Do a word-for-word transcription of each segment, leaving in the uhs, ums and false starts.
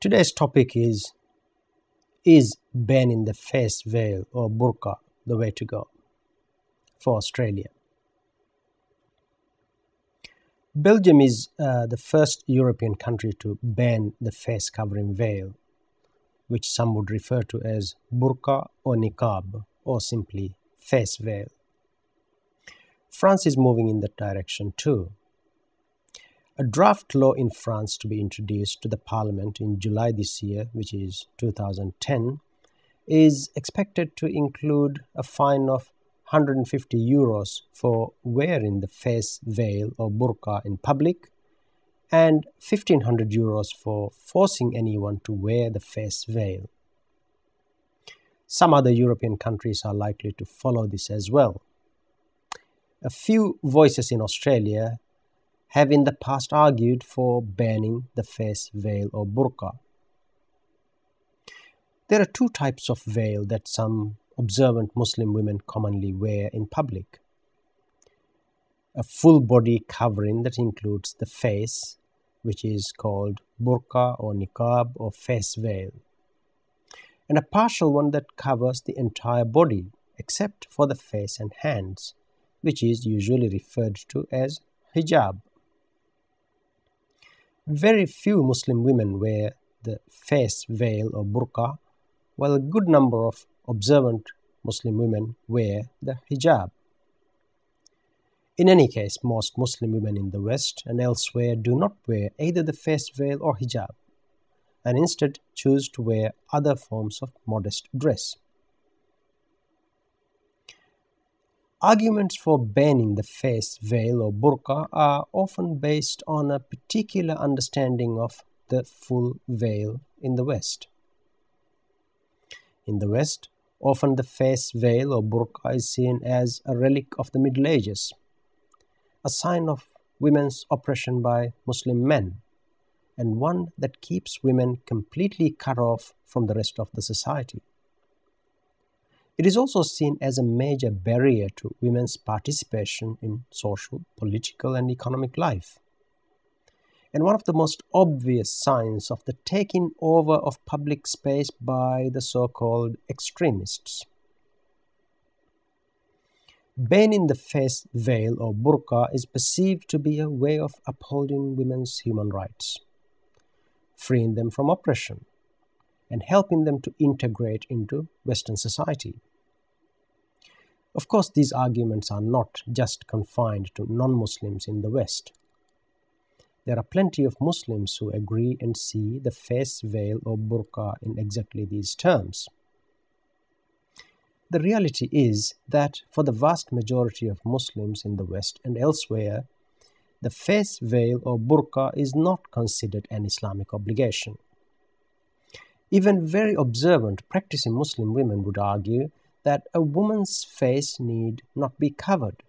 Today's topic is, is banning the face veil or burqa the way to go for Australia? Belgium is uh, the first European country to ban the face covering veil, which some would refer to as burqa or niqab, or simply face veil. France is moving in that direction too. A draft law in France to be introduced to the Parliament in July this year, which is two thousand ten, is expected to include a fine of one hundred fifty euros for wearing the face veil or burqa in public and fifteen hundred euros for forcing anyone to wear the face veil. Some other European countries are likely to follow this as well. A few voices in Australia have in the past argued for banning the face veil or burqa. There are two types of veil that some observant Muslim women commonly wear in public. A full body covering that includes the face, which is called burqa or niqab or face veil, and a partial one that covers the entire body except for the face and hands, which is usually referred to as hijab. Very few Muslim women wear the face veil or burqa, while a good number of observant Muslim women wear the hijab. In any case, most Muslim women in the West and elsewhere do not wear either the face veil or hijab, and instead choose to wear other forms of modest dress. Arguments for banning the face veil or burqa are often based on a particular understanding of the full veil in the West. In the West, often the face veil or burqa is seen as a relic of the Middle Ages, a sign of women's oppression by Muslim men, and one that keeps women completely cut off from the rest of the society. It is also seen as a major barrier to women's participation in social, political, and economic life, and one of the most obvious signs of the taking over of public space by the so-called extremists. Banning the face veil or burqa is perceived to be a way of upholding women's human rights, freeing them from oppression, and helping them to integrate into Western society. Of course, these arguments are not just confined to non-Muslims in the West. There are plenty of Muslims who agree and see the face veil or burqa in exactly these terms. The reality is that for the vast majority of Muslims in the West and elsewhere, the face veil or burqa is not considered an Islamic obligation. Even very observant, practicing Muslim women would argue that a woman's face need not be covered.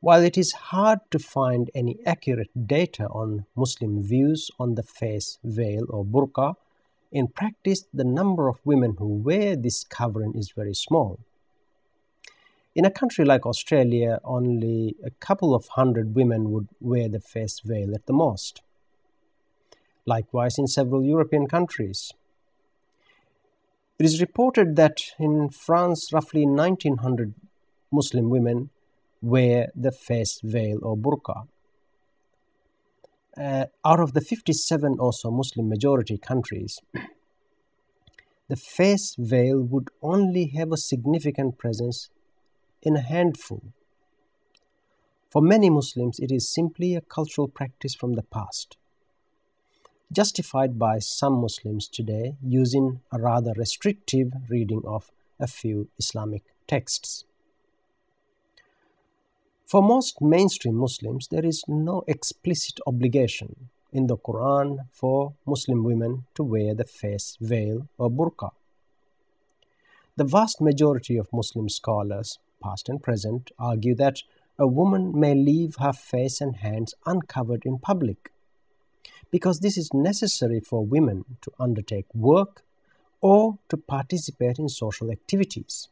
While it is hard to find any accurate data on Muslim views on the face veil or burqa, in practice the number of women who wear this covering is very small. In a country like Australia, only a couple of hundred women would wear the face veil at the most. Likewise, in several European countries. It is reported that in France, roughly nineteen hundred Muslim women wear the face veil or burqa. Uh, out of the fifty-seven or so Muslim majority countries, the face veil would only have a significant presence in a handful. For many Muslims, it is simply a cultural practice from the past, justified by some Muslims today using a rather restrictive reading of a few Islamic texts. For most mainstream Muslims, there is no explicit obligation in the Quran for Muslim women to wear the face veil or burqa. The vast majority of Muslim scholars, past and present, argue that a woman may leave her face and hands uncovered in public, because this is necessary for women to undertake work or to participate in social activities.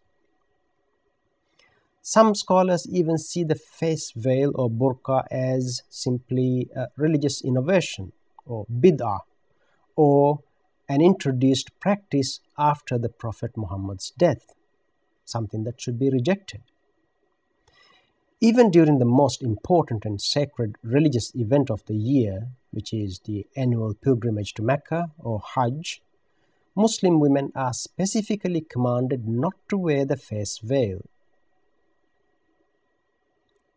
Some scholars even see the face veil or burqa as simply a religious innovation or bid'ah, or an introduced practice after the Prophet Muhammad's death, something that should be rejected. Even during the most important and sacred religious event of the year, which is the annual pilgrimage to Mecca or Hajj, Muslim women are specifically commanded not to wear the face veil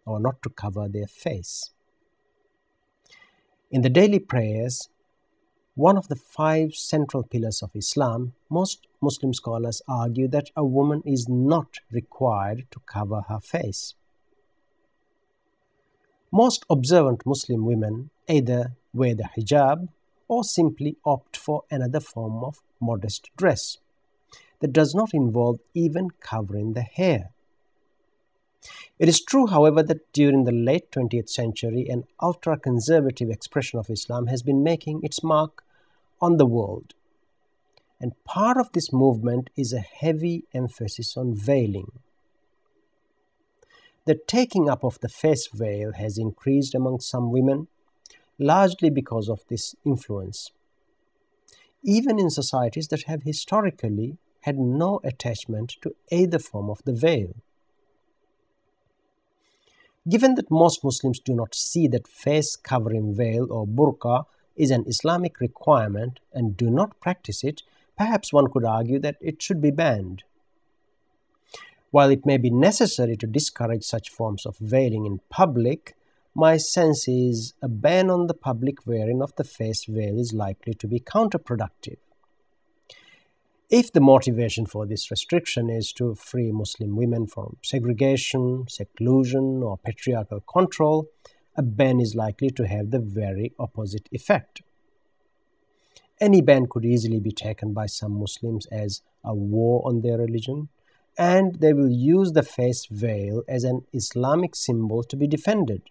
or not to cover their face. In the daily prayers, one of the five central pillars of Islam, most Muslim scholars argue that a woman is not required to cover her face. Most observant Muslim women either wear the hijab or simply opt for another form of modest dress that does not involve even covering the hair. It is true, however, that during the late twentieth century, an ultra-conservative expression of Islam has been making its mark on the world. And part of this movement is a heavy emphasis on veiling. The taking up of the face veil has increased among some women, largely because of this influence, even in societies that have historically had no attachment to either form of the veil. Given that most Muslims do not see that face-covering veil or burqa is an Islamic requirement and do not practice it, perhaps one could argue that it should be banned. While it may be necessary to discourage such forms of veiling in public, my sense is a ban on the public wearing of the face veil is likely to be counterproductive. If the motivation for this restriction is to free Muslim women from segregation, seclusion, or patriarchal control, a ban is likely to have the very opposite effect. Any ban could easily be taken by some Muslims as a war on their religion, and they will use the face veil as an Islamic symbol to be defended.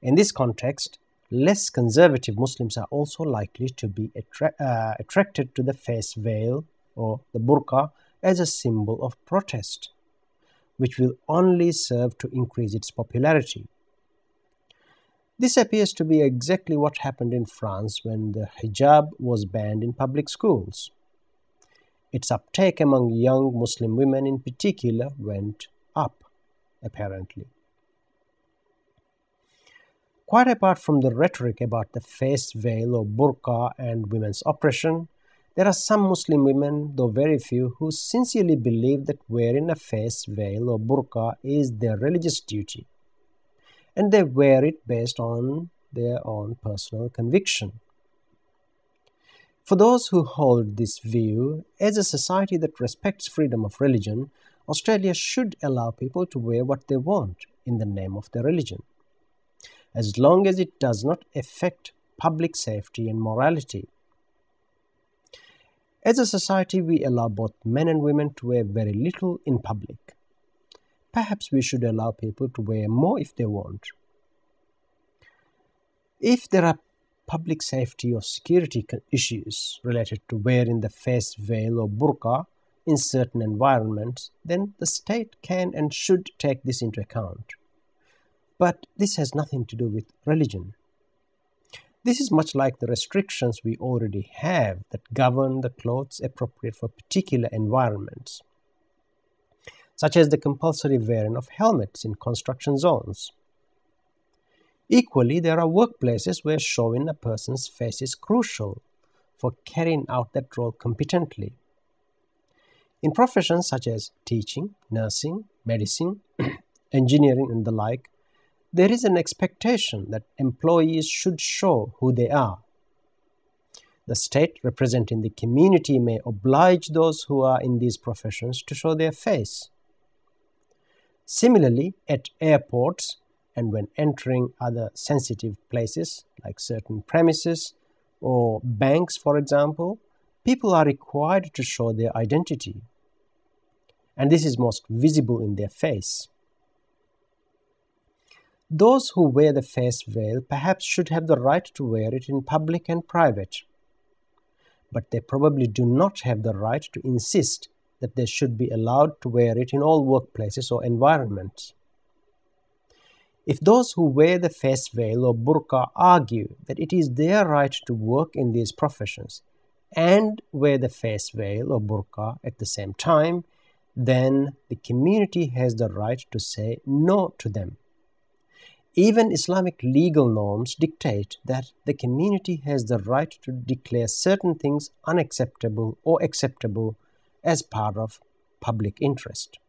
In this context, less conservative Muslims are also likely to be attra uh, attracted to the face veil or the burqa as a symbol of protest, which will only serve to increase its popularity. This appears to be exactly what happened in France when the hijab was banned in public schools. Its uptake among young Muslim women in particular went up, apparently. Quite apart from the rhetoric about the face veil or burqa and women's oppression, there are some Muslim women, though very few, who sincerely believe that wearing a face veil or burqa is their religious duty, and they wear it based on their own personal conviction. For those who hold this view, as a society that respects freedom of religion, Australia should allow people to wear what they want in the name of their religion, as long as it does not affect public safety and morality. As a society, we allow both men and women to wear very little in public. Perhaps we should allow people to wear more if they want. If there are public safety or security issues related to wearing the face veil or burqa in certain environments, then the state can and should take this into account. But this has nothing to do with religion. This is much like the restrictions we already have that govern the clothes appropriate for particular environments, such as the compulsory wearing of helmets in construction zones. Equally, there are workplaces where showing a person's face is crucial for carrying out that role competently. In professions such as teaching, nursing, medicine, engineering, and the like, there is an expectation that employees should show who they are. The state representing the community may oblige those who are in these professions to show their face. Similarly, at airports and when entering other sensitive places like certain premises or banks, for example, people are required to show their identity, and this is most visible in their face. Those who wear the face veil perhaps should have the right to wear it in public and private, but they probably do not have the right to insist that they should be allowed to wear it in all workplaces or environments. If those who wear the face veil or burqa argue that it is their right to work in these professions and wear the face veil or burqa at the same time, then the community has the right to say no to them. Even Islamic legal norms dictate that the community has the right to declare certain things unacceptable or acceptable as part of public interest.